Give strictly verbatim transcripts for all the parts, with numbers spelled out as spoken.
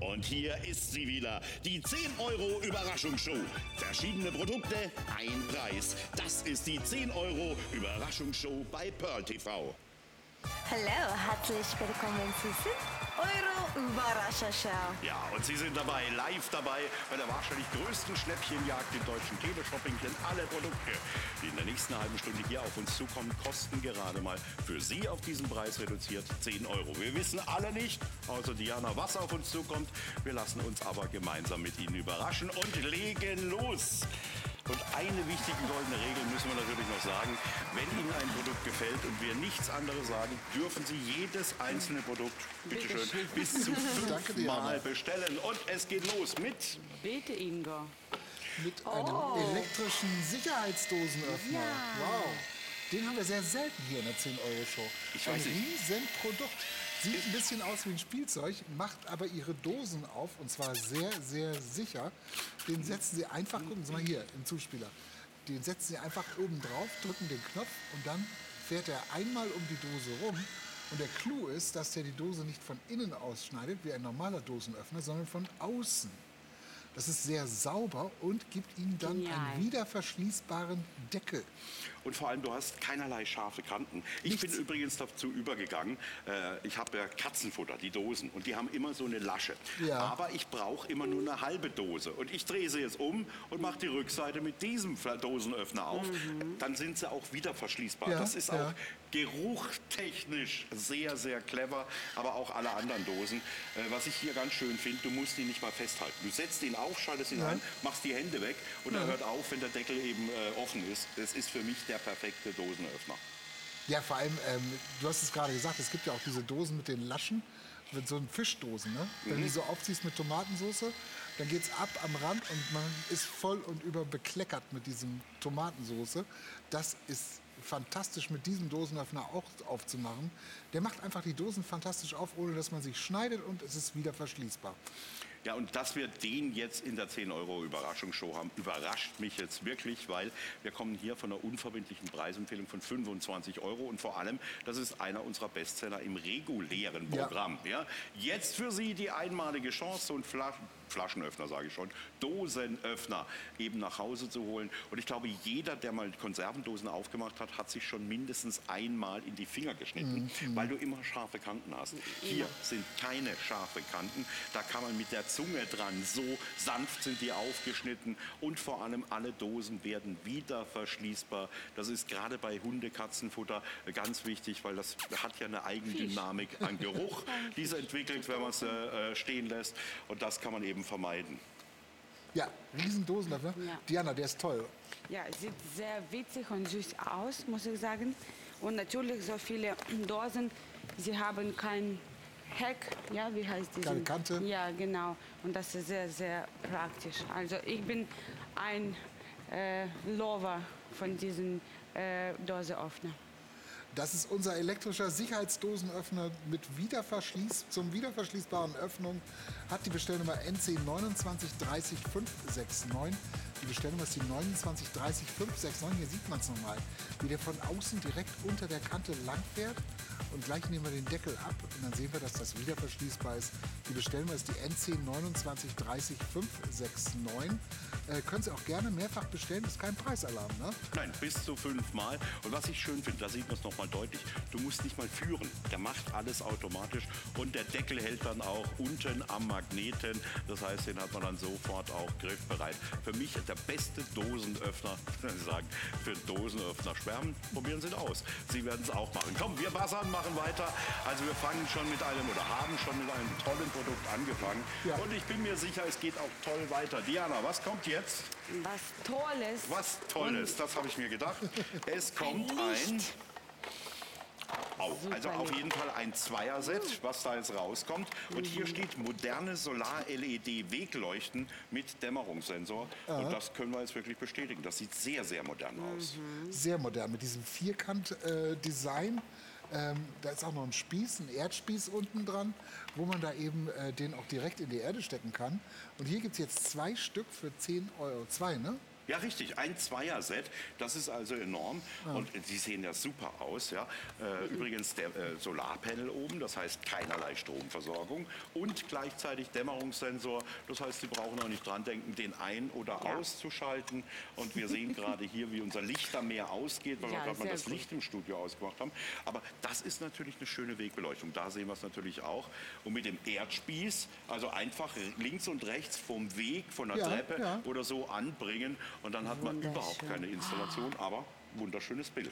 Und hier ist sie wieder, die zehn Euro Überraschungsshow. Verschiedene Produkte, ein Preis. Das ist die zehn Euro Überraschungsshow bei Pearl T V. Hallo, herzlich willkommen zu zehn Euro Überraschungsshow. Ja, und Sie sind dabei, live dabei, bei der wahrscheinlich größten Schnäppchenjagd im deutschen Teleshopping, denn alle Produkte, die in der nächsten halben Stunde hier auf uns zukommen, kosten gerade mal für Sie auf diesen Preis reduziert zehn Euro. Wir wissen alle nicht, außer Diana, was auf uns zukommt. Wir lassen uns aber gemeinsam mit Ihnen überraschen und legen los. Und eine wichtige goldene Regel müssen wir natürlich noch sagen. Wenn Ihnen ein Produkt gefällt und wir nichts anderes sagen, dürfen Sie jedes einzelne Produkt, bitteschön, bis zu fünfmal bestellen. Und es geht los mit... Bete Inga. Mit einem oh. elektrischen Sicherheitsdosenöffner. Ja. Wow. Den haben wir sehr selten hier in der zehn Euro Show. Ich weiß ein nicht. riesen Produkt. Sieht ein bisschen aus wie ein Spielzeug, macht aber ihre Dosen auf, und zwar sehr, sehr sicher. Den setzen Sie einfach, gucken Sie mal hier im Zuspieler, den setzen Sie einfach oben drauf, drücken den Knopf und dann fährt er einmal um die Dose rum. Und der Clou ist, dass der die Dose nicht von innen ausschneidet, wie ein normaler Dosenöffner, sondern von außen. Das ist sehr sauber und gibt Ihnen dann Genial. einen wiederverschließbaren Deckel. Und vor allem, du hast keinerlei scharfe Kanten. Ich Nichts. bin übrigens dazu übergegangen, äh, ich habe ja Katzenfutter, die Dosen, und die haben immer so eine Lasche. Ja. Aber ich brauche immer nur eine halbe Dose. Und ich drehe sie jetzt um und mache die Rückseite mit diesem Dosenöffner auf. Mhm. Dann sind sie auch wiederverschließbar. Ja, das ist ja. auch geruchtechnisch sehr, sehr clever, aber auch alle anderen Dosen. Äh, was ich hier ganz schön finde, du musst die nicht mal festhalten. Du setzt ihn auf, schaltest ihn ja. ein, machst die Hände weg und ja. er hört auf, wenn der Deckel eben äh, offen ist. Das ist für mich der perfekte Dosenöffner. Ja, vor allem, ähm, du hast es gerade gesagt, es gibt ja auch diese Dosen mit den Laschen, mit so einem Fischdosen, ne? Mhm. Wenn du so aufziehst mit Tomatensauce, dann geht's ab am Rand und man ist voll und über bekleckert mit diesem Tomatensauce. Das ist fantastisch mit diesem Dosenöffner auch aufzumachen. Der macht einfach die Dosen fantastisch auf, ohne dass man sich schneidet, und es ist wieder verschließbar. Ja, und dass wir den jetzt in der zehn Euro Überraschungsshow haben, überrascht mich jetzt wirklich, weil wir kommen hier von einer unverbindlichen Preisempfehlung von fünfundzwanzig Euro. Und vor allem, das ist einer unserer Bestseller im regulären Programm. Ja. Ja, jetzt für Sie die einmalige Chance, so ein Flaschen, Flaschenöffner, sage ich schon, Dosenöffner eben nach Hause zu holen. Und ich glaube, jeder, der mal Konservendosen aufgemacht hat, hat sich schon mindestens einmal in die Finger geschnitten, mhm. weil du immer scharfe Kanten hast. Hier sind keine scharfe Kanten. Da kann man mit der Zunge dran. So sanft sind die aufgeschnitten, und vor allem alle Dosen werden wieder verschließbar. Das ist gerade bei Hunde-Katzenfutter ganz wichtig, weil das hat ja eine Eigendynamik an Geruch, die es entwickelt, wenn man es äh, stehen lässt, und das kann man eben vermeiden. Ja, Riesendosen dafür. Ja. Diana, der ist toll. Ja, sieht sehr witzig und süß aus, muss ich sagen. Und natürlich so viele Dosen, sie haben kein Heck, ja, wie heißt die? Keine Kante. Ja, genau. Und das ist sehr, sehr praktisch. Also ich bin ein äh, Lover von diesen äh, Dosenöffner. Das ist unser elektrischer Sicherheitsdosenöffner mit Wiederverschließ, zum wiederverschließbaren Öffnung. Hat die Bestellnummer N C neunundzwanzig dreißig fünfhundertsechsundneunzig. Die Bestellnummer ist die neunundzwanzig dreißig fünfhundertsechsundneunzig. Hier sieht man es nochmal, wie der von außen direkt unter der Kante lang fährt. Und gleich nehmen wir den Deckel ab und dann sehen wir, dass das wieder verschließbar ist. Die Bestellnummer ist die N C neunundzwanzig dreißig fünfhundertsechsundneunzig. Äh, können Sie auch gerne mehrfach bestellen, ist kein Preisalarm, ne? Nein, bis zu fünfmal. Und was ich schön finde, da sieht man es nochmal deutlich, du musst nicht mal führen. Der macht alles automatisch und der Deckel hält dann auch unten am Magneten. Das heißt, den hat man dann sofort auch griffbereit. Für mich der beste Dosenöffner, kann ich sagen, für Dosenöffner schwärmen. Probieren Sie es aus. Sie werden es auch machen. Komm, wir buzzern mal. Machen weiter. Also wir fangen schon mit einem oder haben schon mit einem tollen Produkt angefangen. Ja. Und ich bin mir sicher, es geht auch toll weiter. Diana, was kommt jetzt? Was Tolles. Was Tolles, und das habe ich mir gedacht. Es kommt ein... ein Au. Also auf jeden Fall ein Zweier-Set, was da jetzt rauskommt. Und hier steht moderne Solar-L E D-Wegleuchten mit Dämmerungssensor. Aha. Und das können wir jetzt wirklich bestätigen. Das sieht sehr, sehr modern aus. Sehr modern, mit diesem Vierkant-Design. Ähm, da ist auch noch ein Spieß, ein Erdspieß unten dran, wo man da eben äh, den auch direkt in die Erde stecken kann. Und hier gibt es jetzt zwei Stück für zehn Euro. Zwei, ne? Ja, richtig, ein Zweier-Set, das ist also enorm, ja. Und Sie sehen ja super aus. Ja. Äh, mhm. Übrigens der äh, Solarpanel oben, das heißt keinerlei Stromversorgung und gleichzeitig Dämmerungssensor, das heißt, Sie brauchen auch nicht dran denken, den ein- oder ja. auszuschalten. Und wir sehen gerade hier, wie unser Lichtermeer ausgeht, weil ja, wir gerade mal das gut. Licht im Studio ausgemacht haben. Aber das ist natürlich eine schöne Wegbeleuchtung, da sehen wir es natürlich auch. Und mit dem Erdspieß, also einfach links und rechts vom Weg, von der ja, Treppe ja. oder so anbringen. Und dann hat man überhaupt keine Installation, aber wunderschönes Bild.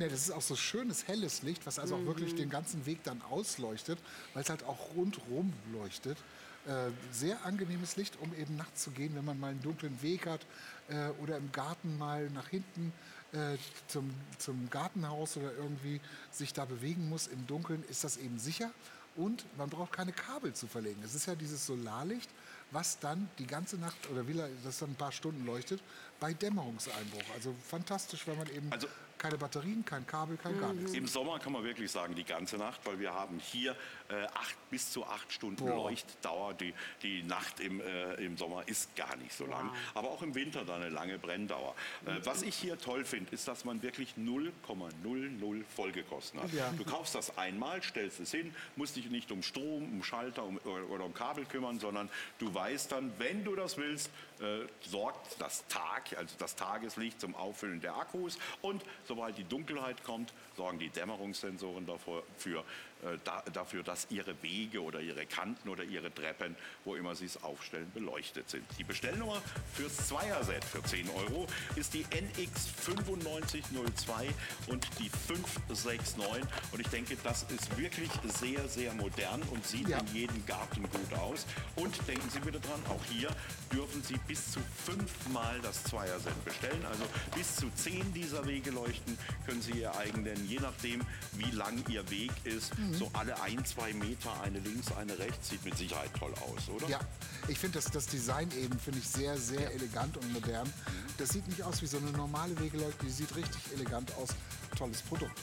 Ja, das ist auch so schönes, helles Licht, was also mhm. auch wirklich den ganzen Weg dann ausleuchtet, weil es halt auch rundrum leuchtet. Äh, sehr angenehmes Licht, um eben nachts zu gehen, wenn man mal einen dunklen Weg hat äh, oder im Garten mal nach hinten äh, zum, zum Gartenhaus oder irgendwie sich da bewegen muss. Im Dunkeln ist das eben sicher und man braucht keine Kabel zu verlegen. Es ist ja dieses Solarlicht, was dann die ganze Nacht oder wie das dann ein paar Stunden leuchtet, bei Dämmerungseinbruch. Also fantastisch, weil man eben also keine Batterien, kein Kabel, kein mhm. gar nichts. Im Sommer kann man wirklich sagen, die ganze Nacht, weil wir haben hier äh, acht, bis zu acht Stunden Boah. Leuchtdauer. Die, die Nacht im, äh, im Sommer ist gar nicht so lang, wow. aber auch im Winter dann eine lange Brenndauer. Äh, mhm. Was ich hier toll finde, ist, dass man wirklich null Komma null null Folgekosten hat. Ja. Du kaufst das einmal, stellst es hin, musst dich nicht um Strom, um Schalter um, oder um Kabel kümmern, sondern du weißt dann, wenn du das willst, äh, sorgt das Tag, also das Tageslicht zum Auffüllen der Akkus, und sobald die Dunkelheit kommt, sorgen die Dämmerungssensoren dafür, für, äh, da, dafür, dass ihre Wege oder ihre Kanten oder ihre Treppen, wo immer sie es aufstellen, beleuchtet sind. Die Bestellnummer fürs Zweier-Set für zehn Euro ist die N X neun fünf null zwei und die fünf sechs neun, und ich denke, das ist wirklich sehr, sehr modern und sieht ja. in jedem Garten gut aus. Und denken Sie bitte dran, auch hier dürfen Sie bis zu fünfmal das Zweier-Set bestellen. Also bis zu zehn dieser Wege leuchten können Sie Ihr eigen nennen, je nachdem, wie lang Ihr Weg ist. Mhm. So alle ein, zwei Meter, eine links, eine rechts, sieht mit Sicherheit toll aus, oder? Ja, ich finde das, das Design eben finde ich sehr, sehr ja. elegant und modern. Das sieht nicht aus wie so eine normale Wegeleuchtung, die sieht richtig elegant aus. Tolles Produkt.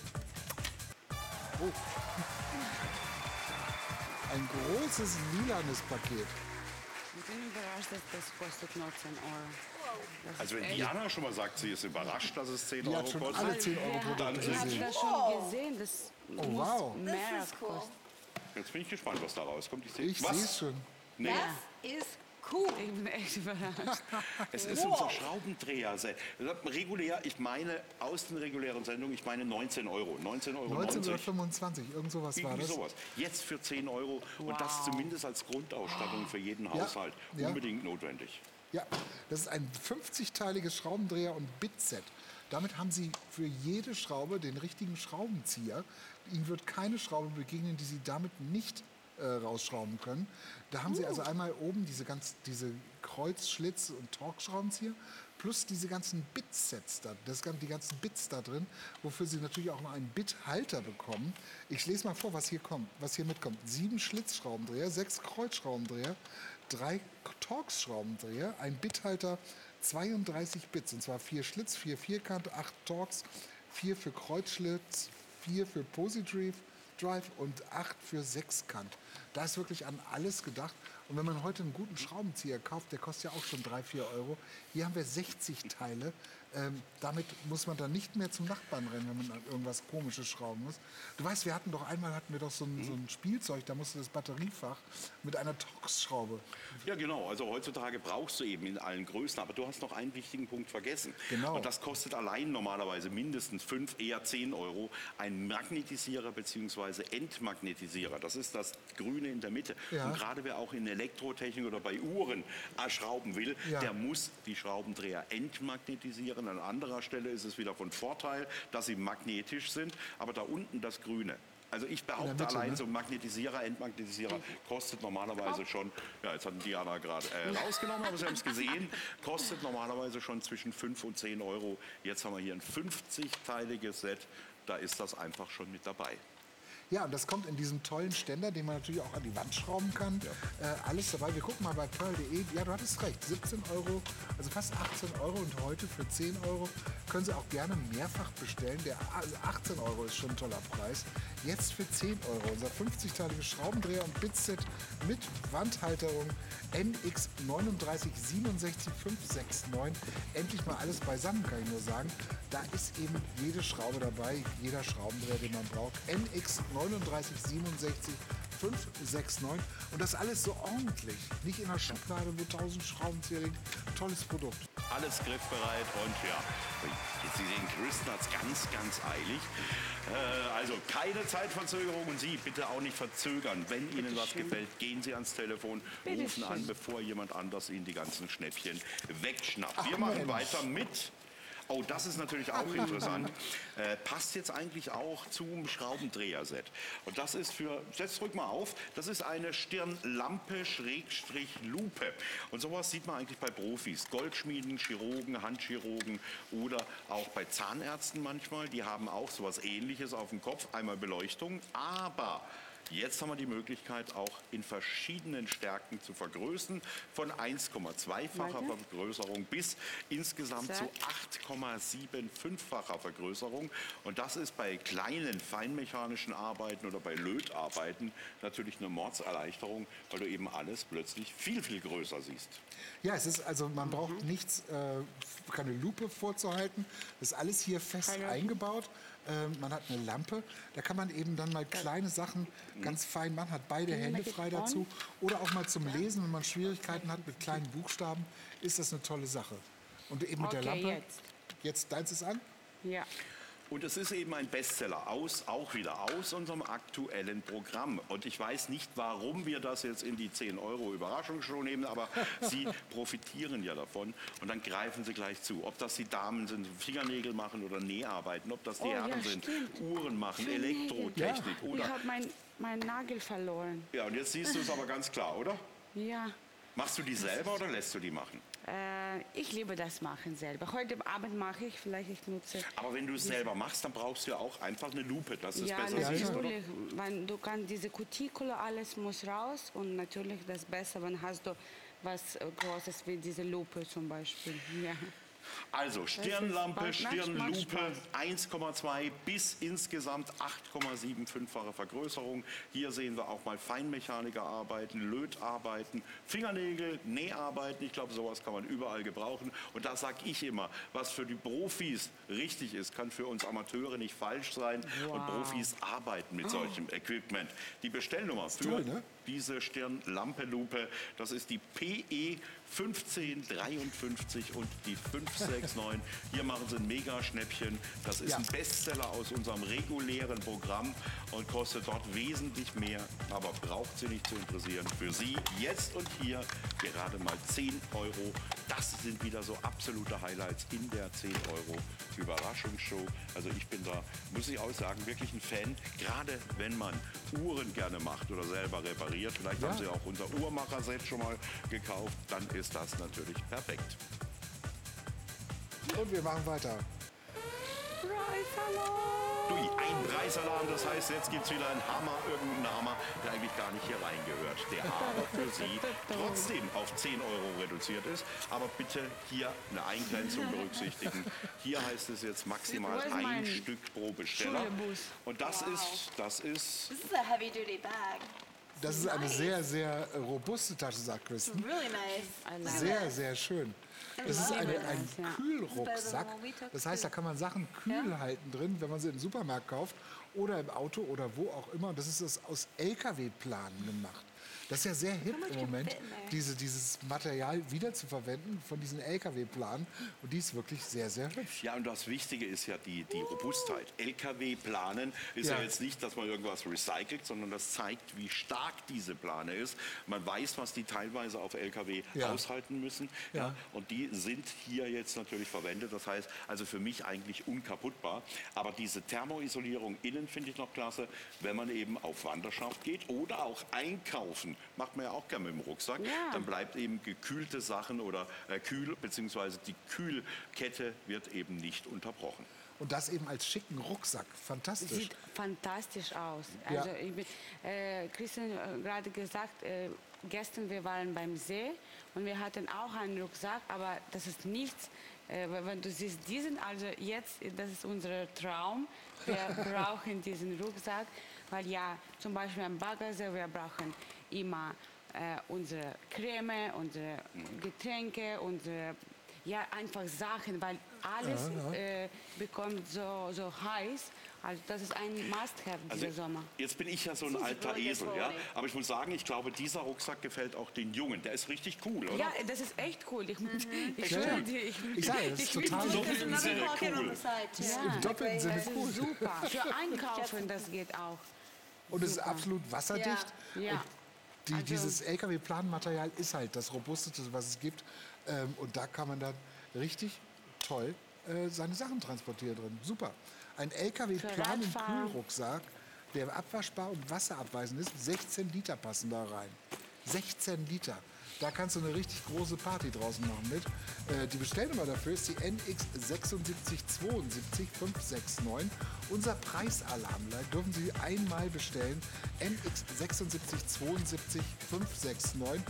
Oh. Ein großes lilanes Paket. Ich bin überrascht, dass das kostet nur zehn Euro. Also wenn Diana schon mal sagt, sie ist überrascht, dass es zehn Euro kostet. Die hat schon alle zehn Euro Produkte gesehen. Ich habe das schon gesehen, das oh, wow. muss mehr kosten. Jetzt bin ich gespannt, was da rauskommt. Ich sehe es schon. Nee. Das ist cool. Ich bin echt überrascht. Es ist wow. unser Schraubendreher. Regulär, ich meine aus den regulären Sendungen, ich meine neunzehn Euro. neunzehn Euro. neunzehn oder fünfundzwanzig, irgend sowas war das. Sowas. Jetzt für zehn Euro, wow. und das zumindest als Grundausstattung für jeden ja. Haushalt. Ja. Unbedingt notwendig. Ja, das ist ein fünfzigteiliges Schraubendreher- und Bit-Set. Damit haben Sie für jede Schraube den richtigen Schraubenzieher. Ihnen wird keine Schraube begegnen, die Sie damit nicht Äh, rausschrauben können. Da haben uh. Sie also einmal oben diese ganz diese Kreuzschlitz- und Torx-Schraubenzieher plus diese ganzen Bitsets da, das, die ganzen Bits da drin, wofür Sie natürlich auch noch einen Bithalter bekommen. Ich lese mal vor, was hier kommt, was hier mitkommt. Sieben Schlitzschraubendreher, sechs Kreuzschraubendreher, drei Torx-Schraubendreher, ein Bithalter, zweiunddreißig Bits, und zwar vier Schlitz, vier Vierkant, acht Torx, vier für Kreuzschlitz, vier für Positive Drive und acht für Sechskant. Da ist wirklich an alles gedacht. Und wenn man heute einen guten Schraubenzieher kauft, der kostet ja auch schon drei, vier Euro. Hier haben wir sechzig Teile. Ähm, damit muss man dann nicht mehr zum Nachbarn rennen, wenn man an irgendwas Komisches schrauben muss. Du weißt, wir hatten doch einmal hatten wir doch so ein, so ein Spielzeug, da musste das Batteriefach mit einer Torx-Schraube. Ja, genau. Also heutzutage brauchst du eben in allen Größen. Aber du hast noch einen wichtigen Punkt vergessen. Genau. Und das kostet allein normalerweise mindestens fünf, eher zehn Euro. Ein Magnetisierer bzw. Entmagnetisierer. Das ist das Grüne in der Mitte. Ja. Und gerade wer auch in Elektrotechnik oder bei Uhren schrauben will, ja. der muss die Schraubendreher entmagnetisieren. An anderer Stelle ist es wieder von Vorteil, dass sie magnetisch sind, aber da unten das Grüne. Also ich behaupte Mitte, allein, ne? so ein Magnetisierer, Entmagnetisierer kostet normalerweise schon, ja, jetzt hat Diana gerade äh, rausgenommen, aber Sie haben es gesehen, kostet normalerweise schon zwischen fünf und zehn Euro. Jetzt haben wir hier ein fünfzigteiliges Set, da ist das einfach schon mit dabei. Ja, und das kommt in diesem tollen Ständer, den man natürlich auch an die Wand schrauben kann. Ja. Äh, alles dabei. Wir gucken mal bei pearl punkt de. Ja, du hattest recht. siebzehn Euro, also fast achtzehn Euro. Und heute für zehn Euro können Sie auch gerne mehrfach bestellen. Der, also achtzehn Euro ist schon ein toller Preis. Jetzt für zehn Euro. Unser fünfzigteiliges Schraubendreher und Bitset mit Wandhalterung N X drei neun sechs sieben sechs fünf sechs neun. Endlich mal alles beisammen, kann ich nur sagen. Da ist eben jede Schraube dabei, jeder Schraubendreher, den man braucht. N X drei neun sechs sieben sechs fünf sechs neun. Und das alles so ordentlich. Nicht in der Schublade, wo tausend Schrauben zählen. Tolles Produkt. Alles griffbereit und ja, jetzt Sie sehen, Kristen hat es ganz, ganz eilig. Äh, also keine Zeitverzögerung und Sie bitte auch nicht verzögern. Wenn Ihnen was gefällt, gehen Sie ans Telefon, rufen an, bevor jemand anders Ihnen die ganzen Schnäppchen wegschnappt. Wir machen weiter mit... Oh, das ist natürlich auch interessant. Äh, passt jetzt eigentlich auch zum Schraubendreher-Set. Und das ist für, jetzt drück mal auf, das ist eine Stirnlampe Schrägstrich Lupe. Und sowas sieht man eigentlich bei Profis. Goldschmieden, Chirurgen, Handchirurgen oder auch bei Zahnärzten manchmal. Die haben auch sowas Ähnliches auf dem Kopf. Einmal Beleuchtung, aber... Jetzt haben wir die Möglichkeit, auch in verschiedenen Stärken zu vergrößern. Von eins Komma zwei-facher Vergrößerung bis insgesamt zu acht Komma sieben fünf-facher Vergrößerung. Und das ist bei kleinen feinmechanischen Arbeiten oder bei Lötarbeiten natürlich eine Mordserleichterung, weil du eben alles plötzlich viel, viel größer siehst. Ja, es ist also, man braucht nichts, äh, keine Lupe vorzuhalten. Das ist alles hier fest eingebaut. Man hat eine Lampe, da kann man eben dann mal kleine Sachen ganz fein machen, hat beide Hände frei dazu. Oder auch mal zum Lesen, wenn man Schwierigkeiten hat mit kleinen Buchstaben, ist das eine tolle Sache. Und eben mit der Lampe, jetzt, jetzt deins ist an? Ja. Und es ist eben ein Bestseller, aus, auch wieder aus unserem aktuellen Programm. Und ich weiß nicht, warum wir das jetzt in die zehn Euro Überraschungsshow nehmen, aber Sie profitieren ja davon. Und dann greifen Sie gleich zu. Ob das die Damen sind, Fingernägel machen oder Näharbeiten, ob das die oh, Herren ja, sind, stimmt. Uhren machen, Fingernägel. Elektrotechnik. Ja. Oder ich habe meinen mein Nagel verloren. Ja, und jetzt siehst du es aber ganz klar, oder? Ja. Machst du die selber oder lässt du die machen? Äh, ich liebe das Machen selber. Heute Abend mache ich, vielleicht ich nutze... Aber wenn du es selber machst, dann brauchst du ja auch einfach eine Lupe, dass es ja, besser natürlich ist, oder? Wenn du kannst, diese Kutikule, alles muss raus und natürlich das Beste, wenn hast du was Großes wie diese Lupe zum Beispiel. Ja. Also Stirnlampe, Stirnlupe, eins Komma zwei bis insgesamt acht Komma sieben fünf-fache Vergrößerung. Hier sehen wir auch mal Feinmechanikerarbeiten, Lötarbeiten, Fingernägel, Näharbeiten. Ich glaube, sowas kann man überall gebrauchen. Und da sage ich immer, was für die Profis richtig ist, kann für uns Amateure nicht falsch sein. Wow. Und Profis arbeiten mit oh. solchem Equipment. Die Bestellnummer für toll, ne? diese Stirnlampe-Lupe, das ist die P E fünfzehn dreiundfünfzig und die fünf sechs neun. Hier machen Sie ein Mega-Schnäppchen. Das ist ja. ein Bestseller aus unserem regulären Programm und kostet dort wesentlich mehr, aber braucht Sie nicht zu interessieren. Für Sie jetzt und hier gerade mal zehn Euro. Das sind wieder so absolute Highlights in der zehn Euro Überraschungsshow. Also ich bin da, muss ich auch sagen, wirklich ein Fan. Gerade wenn man Uhren gerne macht oder selber repariert. Vielleicht ja. haben Sie auch unser Uhrmacher-Set schon mal gekauft. Dann ist das natürlich perfekt. Und wir machen weiter. Preisalarm! Dui, ein Preisalarm, das heißt, jetzt gibt es wieder einen Hammer, irgendeinen Hammer, der eigentlich gar nicht hier reingehört. Der aber für Sie trotzdem auf zehn Euro reduziert ist. Aber bitte hier eine Eingrenzung berücksichtigen. Hier heißt es jetzt maximal ein Stück pro Besteller. Und das wow. ist, das ist... This is a heavy duty bag. Das ist eine nice. sehr, sehr robuste Tasche, sagt Kristen. Really nice. Sehr, sehr schön. Das ist eine, ein Kühlrucksack. Das heißt, da kann man Sachen kühl halten drin, wenn man sie im Supermarkt kauft oder im Auto oder wo auch immer. Das ist das aus L K W-Planen gemacht. Das ist ja sehr hip im Moment, diese, dieses Material wieder zu verwenden von diesen L K W-Planen. Und die ist wirklich sehr, sehr hübsch. Ja, und das Wichtige ist ja die, die Robustheit. L K W-Planen ist ja. ja jetzt nicht, dass man irgendwas recycelt, sondern das zeigt, wie stark diese Plane ist. Man weiß, was die teilweise auf L K W ja. aushalten müssen. Ja. Ja. Und die sind hier jetzt natürlich verwendet. Das heißt, also für mich eigentlich unkaputtbar. Aber diese Thermoisolierung innen finde ich noch klasse, wenn man eben auf Wanderschaft geht oder auch einkaufen. Macht man ja auch gerne mit dem Rucksack. Ja. Dann bleibt eben gekühlte Sachen oder äh, kühl, beziehungsweise die Kühlkette wird eben nicht unterbrochen. Und das eben als schicken Rucksack. Fantastisch. Sieht fantastisch aus. Also ja. ich bin, äh, Kristen äh, gerade gesagt, äh, gestern wir waren beim See und wir hatten auch einen Rucksack, aber das ist nichts. Äh, wenn du siehst diesen, also jetzt, das ist unser Traum. Wir brauchen diesen Rucksack, weil ja, zum Beispiel am Baggersee, wir brauchen immer äh, unsere Creme, unsere Getränke, unsere... Ja, einfach Sachen, weil alles ja, ja. Äh, bekommt so, so heiß. Also das ist ein Must-have dieser also, Sommer. Jetzt bin ich ja so ein alter Esel, ja. Aber ich muss sagen, ich glaube, dieser Rucksack gefällt auch den Jungen. Der ist richtig cool, oder? Ja, das ist echt cool. Ich, mhm. ich, ja. ich, ich, ich sage, das ist total cool. Im doppelten Sinne cool. Ja, im doppelten Sinne cool. Super. Für Einkaufen, das geht auch. Und es ist absolut wasserdicht. Ja. ja. Die, also, dieses L K W-Planmaterial ist halt das Robusteste, was es gibt. Ähm, und da kann man dann richtig toll äh, seine Sachen transportieren drin. Super. Ein L K W-Plan- und Kühlrucksack, der abwaschbar und wasserabweisend ist. sechzehn Liter passen da rein. sechzehn Liter. Da kannst du eine richtig große Party draußen machen mit. Äh, die Bestellnummer dafür ist die N X sieben sechs sieben zwei fünf sechs neun. Unser Preisalarmleiter dürfen Sie einmal bestellen. N X sieben sechs sieben zwei fünf sechs neun.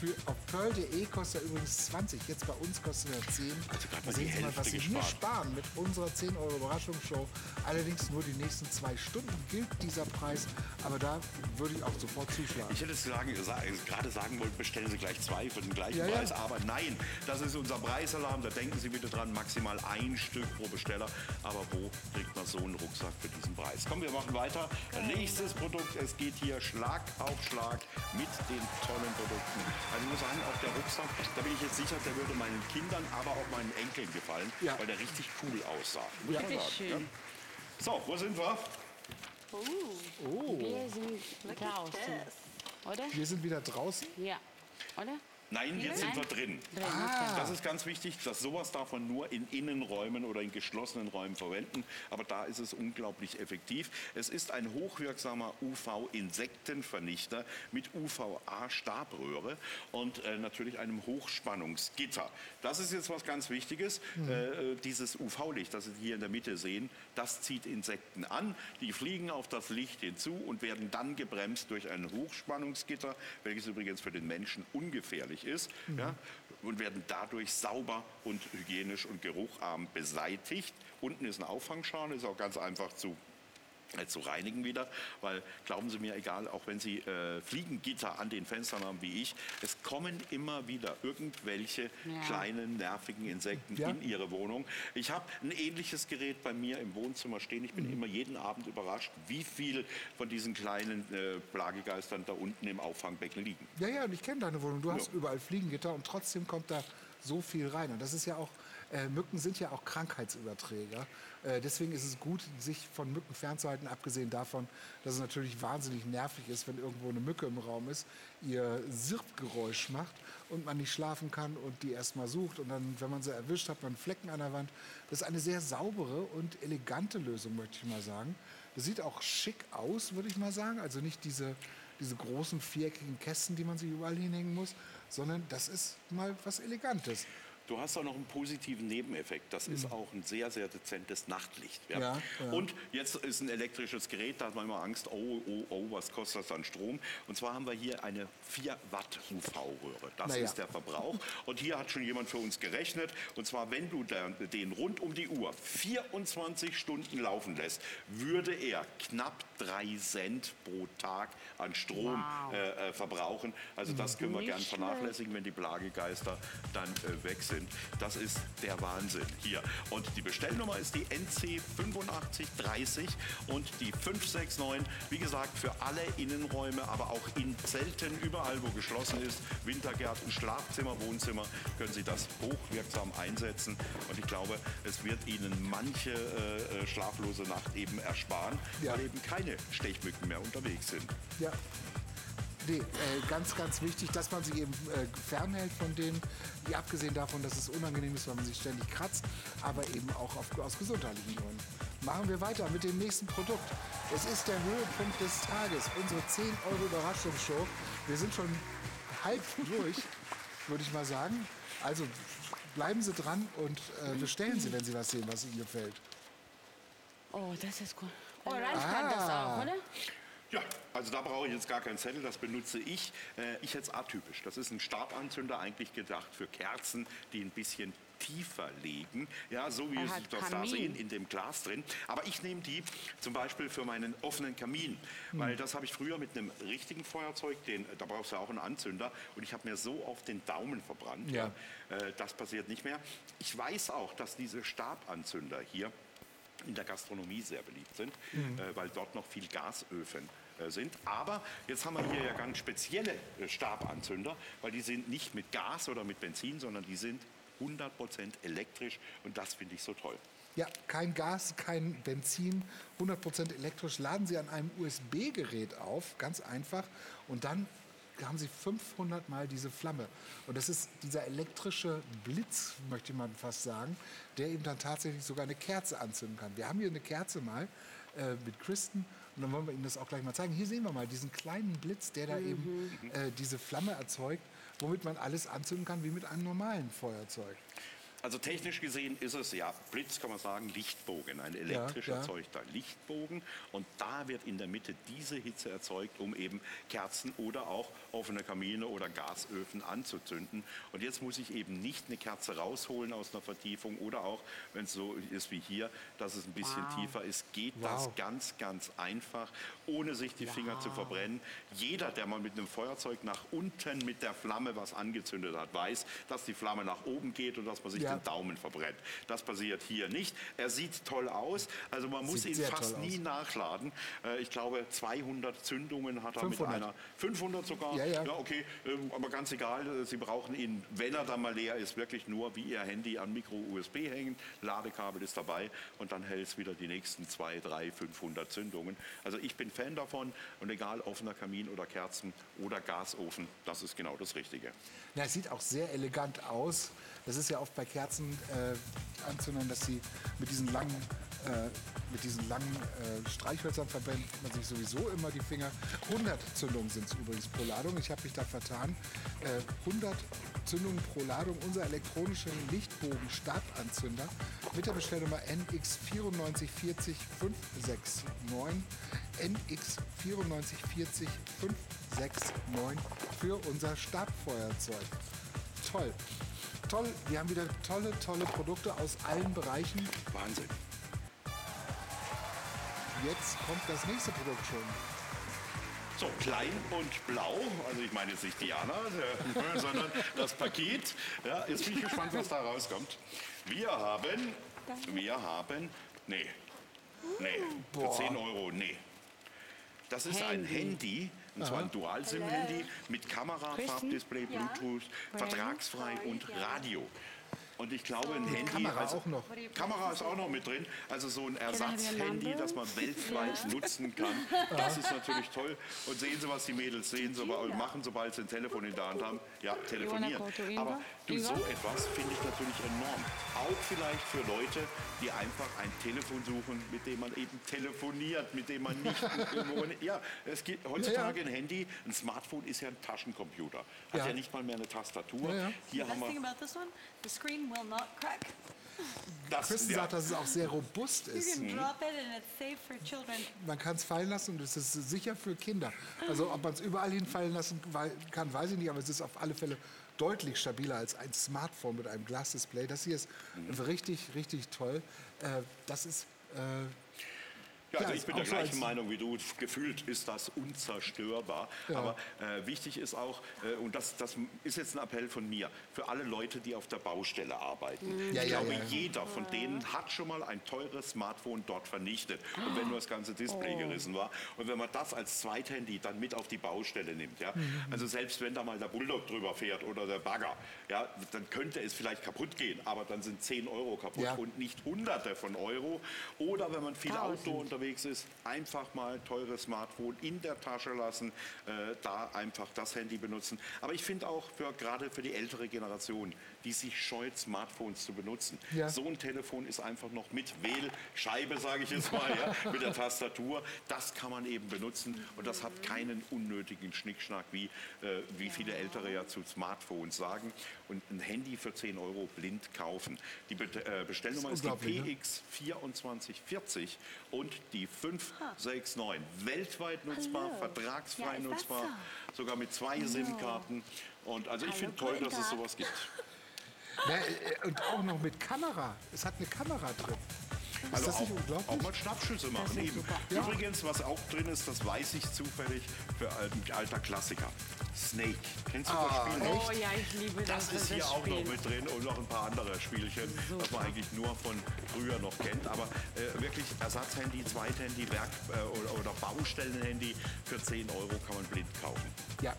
Für, auf pearl punkt de kostet er übrigens zwanzig. Jetzt bei uns kostet er zehn. Also mal sehen Sie mal, was Sie hier sparen mit unserer zehn Euro Überraschungsshow. Allerdings nur die nächsten zwei Stunden gilt dieser Preis. Aber da würde ich auch sofort zuschlagen. Ich hätte es sagen, gerade sagen wollen, bestellen Sie gleich zwei für den gleichen ja, Preis. Ja. Aber nein, das ist unser Preisalarm. Da denken Sie bitte dran, maximal ein Stück pro Besteller. Aber wo kriegt man so einen Rucksack für diesen Preis? Komm, wir machen weiter. Nächstes Produkt. Es geht hier Schlag auf Schlag mit den tollen Produkten. Also ich muss sagen, auch der Rucksack, da bin ich jetzt sicher, der würde meinen Kindern, aber auch meinen Enkeln gefallen, ja. weil der richtig cool aussah. Ja. Schön. Ja. So, wo sind wir? Oh, oh. Wir sind draußen, oder? Wir sind wieder draußen? Ja, oder? Nein, jetzt sind wir drin. Ah. Das ist ganz wichtig, dass sowas darf man nur in Innenräumen oder in geschlossenen Räumen verwenden. Aber da ist es unglaublich effektiv. Es ist ein hochwirksamer U V-Insektenvernichter mit U V A-Stabröhre und äh, natürlich einem Hochspannungsgitter. Das ist jetzt was ganz Wichtiges. Mhm. Äh, dieses U V-Licht, das Sie hier in der Mitte sehen, das zieht Insekten an. Die fliegen auf das Licht hinzu und werden dann gebremst durch ein Hochspannungsgitter, welches übrigens für den Menschen ungefährlich ist. ist ja, und werden dadurch sauber und hygienisch und gerucharm beseitigt. Unten ist eine Auffangschale, ist auch ganz einfach zu, äh, zu reinigen wieder, weil glauben Sie mir, egal, auch wenn Sie äh, Fliegengitter an den Fenstern haben wie ich, es kommen immer wieder irgendwelche ja. kleinen nervigen Insekten ja. in Ihre Wohnung. Ich habe ein ähnliches Gerät bei mir im Wohnzimmer stehen. Ich bin mhm. immer jeden Abend überrascht, wie viel von diesen kleinen äh, Plagegeistern da unten im Auffangbecken liegen. Ja, ja, und ich kenne deine Wohnung. Du ja. hast überall Fliegengitter und trotzdem kommt da so viel rein. Und das ist ja auch... Äh, Mücken sind ja auch Krankheitsüberträger. Äh, deswegen ist es gut, sich von Mücken fernzuhalten, abgesehen davon, dass es natürlich wahnsinnig nervig ist, wenn irgendwo eine Mücke im Raum ist, ihr Sirpgeräusch macht und man nicht schlafen kann und die erstmal sucht. Und dann, wenn man sie erwischt, hat man Flecken an der Wand. Das ist eine sehr saubere und elegante Lösung, möchte ich mal sagen. Das sieht auch schick aus, würde ich mal sagen. Also nicht diese, diese großen viereckigen Kästen, die man sich überall hinhängen muss, sondern das ist mal was Elegantes. Du hast auch noch einen positiven Nebeneffekt. Das mhm. ist auch ein sehr, sehr dezentes Nachtlicht. Ja. Ja, ja. Und jetzt ist ein elektrisches Gerät, da hat man immer Angst, oh, oh, oh, was kostet das an Strom? Und zwar haben wir hier eine vier Watt U V-Röhre. Das ja. ist der Verbrauch. Und hier hat schon jemand für uns gerechnet. Und zwar, wenn du den rund um die Uhr vierundzwanzig Stunden laufen lässt, würde er knapp drei Cent pro Tag an Strom wow. äh, verbrauchen. Also das können wir Nicht gern vernachlässigen, wenn die Plagegeister dann äh, weg sind. Das ist der Wahnsinn hier. Und die Bestellnummer ist die N C acht fünf drei null und die fünf sechs neun. Wie gesagt, für alle Innenräume, aber auch in Zelten, überall wo geschlossen ist, Wintergärten, Schlafzimmer, Wohnzimmer, können Sie das hochwirksam einsetzen. Und ich glaube, es wird Ihnen manche äh, schlaflose Nacht eben ersparen, ja. weil eben keine Stechmücken mehr unterwegs sind. Ja. Nee, äh, ganz, ganz wichtig, dass man sich eben äh, fernhält von denen. Ja, abgesehen davon, dass es unangenehm ist, weil man sich ständig kratzt, aber eben auch auf, aus gesundheitlichen Gründen. Machen wir weiter mit dem nächsten Produkt. Es ist der Höhepunkt des Tages, unsere zehn Euro Überraschungsshow. Wir sind schon halb durch, würde ich mal sagen. Also bleiben Sie dran und äh, bestellen Sie, wenn Sie was sehen, was Ihnen gefällt. Oh, das ist gut. Oh, Ralf ah. kann das auch, oder? Ja, also da brauche ich jetzt gar keinen Zettel, das benutze ich. Äh, ich jetzt atypisch. Das ist ein Stabanzünder, eigentlich gedacht für Kerzen, die ein bisschen tiefer legen, ja, so wie Sie das da sehen, in dem Glas drin. Aber ich nehme die zum Beispiel für meinen offenen Kamin, mhm. weil das habe ich früher mit einem richtigen Feuerzeug, den, da brauchst du ja auch einen Anzünder, und ich habe mir so auf den Daumen verbrannt. Ja. Ja. Äh, das passiert nicht mehr. Ich weiß auch, dass diese Stabanzünder hier in der Gastronomie sehr beliebt sind, mhm. äh, weil dort noch viel Gasöfen äh, sind. Aber jetzt haben wir hier ja ganz spezielle äh, Stabanzünder, weil die sind nicht mit Gas oder mit Benzin, sondern die sind hundert Prozent elektrisch, und das finde ich so toll. Ja, kein Gas, kein Benzin, hundert Prozent elektrisch. Laden Sie an einem U S B-Gerät auf, ganz einfach, und dann haben Sie fünfhundert Mal diese Flamme. Und das ist dieser elektrische Blitz, möchte man fast sagen, der eben dann tatsächlich sogar eine Kerze anzünden kann. Wir haben hier eine Kerze mal äh, mit Kristen, und dann wollen wir Ihnen das auch gleich mal zeigen. Hier sehen wir mal diesen kleinen Blitz, der da mhm. eben äh, diese Flamme erzeugt, womit man alles anzünden kann wie mit einem normalen Feuerzeug. Also technisch gesehen ist es, ja, Blitz kann man sagen, Lichtbogen, ein elektrisch ja, ja. erzeugter Lichtbogen. Und da wird in der Mitte diese Hitze erzeugt, um eben Kerzen oder auch offene Kamine oder Gasöfen anzuzünden. Und jetzt muss ich eben nicht eine Kerze rausholen aus einer Vertiefung, oder auch, wenn es so ist wie hier, dass es ein bisschen wow. tiefer ist, geht wow. das ganz, ganz einfach, ohne sich die ja. Finger zu verbrennen. Jeder, der mal mit einem Feuerzeug nach unten mit der Flamme was angezündet hat, weiß, dass die Flamme nach oben geht und dass man sich ja. den Daumen verbrennt. Das passiert hier nicht. Er sieht toll aus. Also man muss ihn fast nie nachladen. Ich glaube, zweihundert Zündungen hat er mit einer. fünfhundert sogar? Ja, ja. Ja, okay. Aber ganz egal. Sie brauchen ihn, wenn er dann mal leer ist, wirklich nur wie Ihr Handy an Micro-U S B hängen. Ladekabel ist dabei. Und dann hält es wieder die nächsten zweihundert, dreihundert, fünfhundert Zündungen. Also ich bin Fan davon. Und egal, offener Kamin oder Kerzen oder Gasofen, das ist genau das Richtige. Na, es sieht auch sehr elegant aus. Das ist ja oft bei Kerzen äh, anzünden, dass sie mit diesen langen, äh, mit diesen langen äh, Streichhölzern verbrennt man sich sowieso immer die Finger. hundert Zündungen sind es übrigens pro Ladung. Ich habe mich da vertan. Äh, hundert Zündungen pro Ladung. Unser elektronischer Lichtbogen-Stabanzünder mit der Bestellnummer N X neun vier vier null fünf sechs neun. N X neun vier vier null fünf sechs neun für unser Stabfeuerzeug. Toll. Toll. Wir haben wieder tolle, tolle Produkte aus allen Bereichen. Wahnsinn. Jetzt kommt das nächste Produkt schon. So, klein und blau, also ich meine jetzt nicht Diana, sondern das Paket. Ja, jetzt bin ich gespannt, was da rauskommt. Wir haben, wir haben, nee, nee, für zehn Euro, nee. Das ist Handy. ein Handy, und zwar ein Dual-SIM-Handy mit Kamera, Christen? Farbdisplay, Bluetooth, ja. vertragsfrei und Radio. Und ich glaube, ein Handy, Kamera, also, auch noch. Kamera ist auch noch mit drin. Also so ein Ersatzhandy, das man weltweit ja. nutzen kann. Das ist natürlich toll. Und sehen Sie, was die Mädels sehen, so, machen, sobald sie ein Telefon in der Hand haben. Ja, telefonieren. Aber du, so etwas finde ich natürlich enorm. Auch vielleicht für Leute, die einfach ein Telefon suchen, mit dem man eben telefoniert, mit dem man nicht... ja, es gibt heutzutage ja, ja. ein Handy, ein Smartphone ist ja ein Taschencomputer. Hat ja, ja nicht mal mehr eine Tastatur. Ja, ja. Hier haben wir... will not crack. Das, Kristen ja. sagt, dass es auch sehr robust ist. Mhm. Man kann es fallen lassen und es ist sicher für Kinder. Also ob man es überall hin fallen lassen kann, weiß ich nicht, aber es ist auf alle Fälle deutlich stabiler als ein Smartphone mit einem Glasdisplay. Das hier ist mhm. richtig, richtig toll. Äh, das ist... Äh, Ja, also ich bin der gleichen Meinung wie du. Gefühlt ist das unzerstörbar. Ja. Aber äh, wichtig ist auch, äh, und das, das ist jetzt ein Appell von mir, für alle Leute, die auf der Baustelle arbeiten. Ja, ich ja, glaube, ja. jeder von denen hat schon mal ein teures Smartphone dort vernichtet. Und wenn nur das ganze Display oh. gerissen war. Und wenn man das als Zweithandy dann mit auf die Baustelle nimmt, ja, mhm. also selbst wenn da mal der Bulldog drüber fährt oder der Bagger, ja, dann könnte es vielleicht kaputt gehen. Aber dann sind zehn Euro kaputt ja. und nicht Hunderte von Euro. Oder wenn man viel Outdoor unterwegs unterwegs ist, einfach mal teures Smartphone in der Tasche lassen, äh, da einfach das Handy benutzen. Aber ich finde auch, für, gerade für die ältere Generation, die sich scheut, Smartphones zu benutzen, ja. so ein Telefon ist einfach noch mit Wählscheibe, sage ich jetzt mal, ja, mit der Tastatur. Das kann man eben benutzen und das hat keinen unnötigen Schnickschnack, wie, äh, wie viele Ältere ja zu Smartphones sagen. Und ein Handy für zehn Euro blind kaufen. Die Be äh, Bestellnummer ist, ist die P X zwei zwei vier null und die fünf sechs neun. Weltweit nutzbar, Hallo. vertragsfrei ja, nutzbar, so. sogar mit zwei Hallo. SIM-Karten. Und also ich finde toll, dass es sowas gibt. Und auch noch mit Kamera. Es hat eine Kamera drin. Also ist das nicht unglaublich? Auch mal Schnappschüsse machen eben. Ja. Übrigens, was auch drin ist, das weiß ich zufällig, für ein alter Klassiker. Snake. Kennst du ah, das Spiel noch? Oh ja, ich liebe das. Das ist hier das auch noch mit drin und noch ein paar andere Spielchen, so, das man eigentlich nur von früher noch kennt. Aber äh, wirklich Ersatzhandy, Zweithandy, Werk- äh, oder, oder Baustellenhandy für zehn Euro kann man blind kaufen. Ja.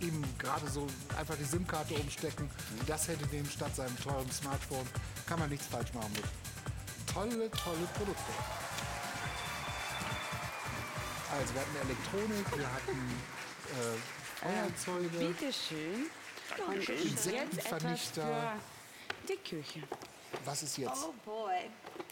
Eben gerade so einfach die SIM-Karte umstecken. Das hätte dem statt seinem teuren Smartphone, kann man nichts falsch machen mit. Tolle, tolle Produkte. Also wir hatten Elektronik, wir hatten äh, Feuerzeuge. Ähm, bitte schön. Dankeschön. Insektenvernichter. Die Küche. Was ist jetzt? Oh boy.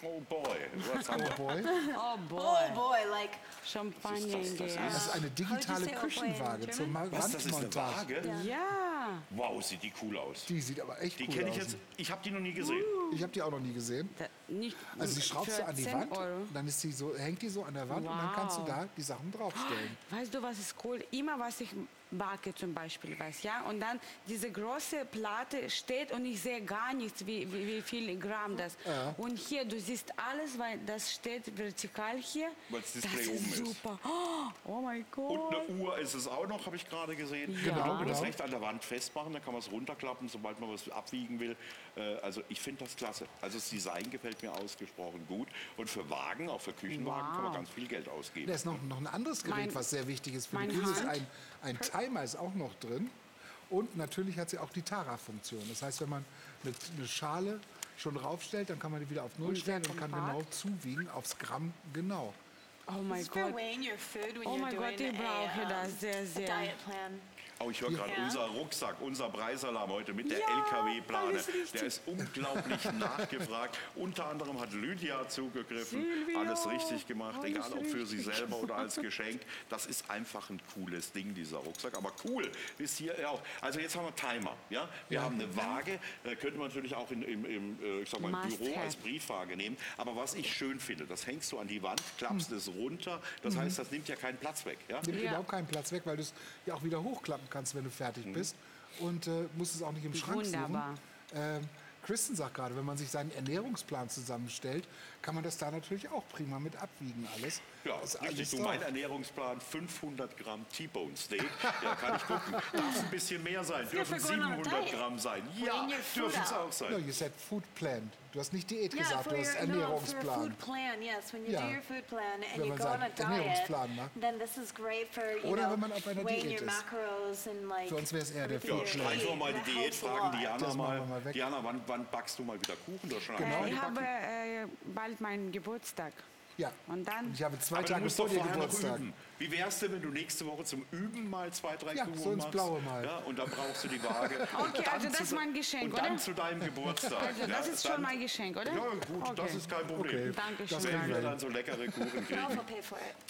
Oh boy. Was haben wir? Oh boy. Oh boy. Oh boy, like Champagner. Das, das, das ist eine digitale Küchenwaage zur Wandmontage. Das ist eine Waage? Ja. Wow, sieht die cool aus. Die sieht aber echt die cool kenn ich aus. Jetzt, ich habe die noch nie gesehen. Uh. Ich habe die auch noch nie gesehen. Da, nicht, also die schraubst du an die Wand, dann ist die so, hängt die so an der Wand wow. und dann kannst du da die Sachen draufstellen. Weißt du, was ist cool? Immer was ich backe zum Beispiel, was, ja? Und dann diese große Platte steht und ich sehe gar nichts, wie, wie, wie viel Gramm das. Ja. Und hier, du siehst alles, weil das steht vertikal hier. Weil das Display oben ist. Super. Oh mein Gott. Und eine Uhr ist es auch noch, habe ich gerade gesehen. Ja. Genau, genau. Und das recht an der Wand festmachen, dann kann man es runterklappen, sobald man was abwiegen will. Also ich finde das klasse. Also das Design gefällt mir ausgesprochen gut. Und für Wagen, auch für Küchenwagen, wow. kann man ganz viel Geld ausgeben. Da ist noch, noch ein anderes Gerät, mein, was sehr wichtig ist für die Küche. Ein, ein Timer ist auch noch drin. Und natürlich hat sie auch die Tara-Funktion. Das heißt, wenn man eine, eine Schale schon raufstellt, dann kann man die wieder auf Null stellen und kann genau zuwiegen, aufs Gramm genau. Oh mein Gott, oh mein Gott, ich brauche das sehr, sehr. Oh, ich höre gerade, ja. unser Rucksack, unser Preisalarm heute mit der ja, L K W-Plane, der ist unglaublich nachgefragt. Unter anderem hat Lydia zugegriffen, Silvio. alles richtig gemacht, alles egal ob für richtig. sie selber oder als Geschenk. Das ist einfach ein cooles Ding, dieser Rucksack, aber cool ist hier auch. Also jetzt haben wir Timer, ja? wir ja. haben eine Waage, äh, könnte man natürlich auch in, im, im, ich sag mal, im Büro als Briefwaage nehmen. Aber was ich schön finde, das hängst du an die Wand, klappst es runter, das mhm. heißt, das nimmt ja keinen Platz weg. Ja? Nimmt ja. überhaupt keinen Platz weg, weil du es ja auch wieder hochklappen kannst, wenn du fertig bist und äh, musst es auch nicht im Schrank Wunderbar. suchen. Ähm, Kristen sagt gerade, wenn man sich seinen Ernährungsplan zusammenstellt, kann man das da natürlich auch prima mit abwiegen alles. Ja, das ist richtig, du, mein Ernährungsplan, fünfhundert Gramm T-Bone Steak, ja, kann ich gucken. Darf ein bisschen mehr sein, dürfen siebenhundert Gramm sein. Ja, dürfen es auch sein. No, you said food plan. Du hast nicht Diät yeah, gesagt, du hast your, Ernährungsplan. No, food plan, yes. When you ja. do your food plan and wenn you go on a Ernährungsplan diet, then this is great for, you Oder know, wenn man auf einer Diät ist. Like für uns wäre es eher der Food plan. Streichen wir mal die Diät, fragen Diana mal, mal Diana, wann, wann backst du mal wieder Kuchen? Du schon genau. Ich habe äh, bald meinen Geburtstag. Ja, und dann? Ich habe zwei Aber Tage vor dem Geburtstag. Wie wär's denn, wenn du nächste Woche zum Üben mal zwei, drei ja, Kuchen so ins machst? Blaue mal. Ja, und dann brauchst du die Waage. Okay, also das ist mein Geschenk, und oder? Und dann zu deinem Geburtstag. Also das ja, ist dann, schon mein Geschenk, oder? Ja, gut, okay. das ist kein Problem. Okay. Dankeschön. Wenn wir dann so leckere Kuchen kriegen.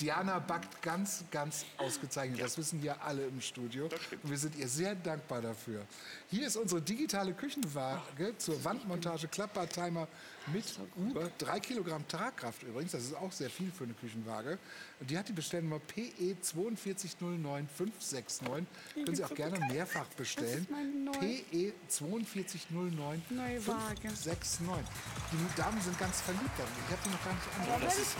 Diana backt ganz, ganz ausgezeichnet. Ja. Das wissen wir alle im Studio. Und wir sind ihr sehr dankbar dafür. Hier ist unsere digitale Küchenwaage Ach, zur Wandmontage, Klappbar-Timer mit über drei Kilogramm Tragkraft übrigens. Das ist auch sehr viel für eine Küchenwaage. Und die hat die Bestellnummer P E vier zwei null null neun fünf sechs neun. Können Sie auch gerne mehrfach bestellen. P E zwei zwei null null neun fünf sechs neun. Die Damen sind ganz verliebt darin. Ich habe die noch gar nicht angeschaut. Das ist,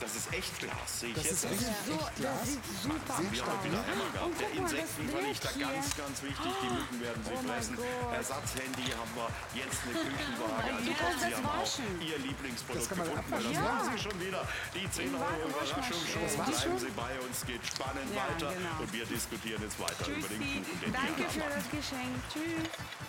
das ist echt Glas, sehe ich das jetzt. Das ist echt, echt Glas. Das sieht super aus. Wir haben wieder Hammer gehabt. Der Insektenvernichter, ganz, ganz wichtig. Die Mücken werden sich fressen. Oh Ersatzhandy haben wir. Jetzt eine Küchenwaage. Also kommen Sie haben auch Ihr Lieblingsprodukt gefunden. Das machen Sie schon wieder. Die zehn Euro Überraschung schon. Bleiben Sie bei uns. Geht spannend ja, weiter. Genau. Und wir diskutieren jetzt weiter Tschüssi. über den Kuchen. Den Danke für das Geschenk. Tschüss.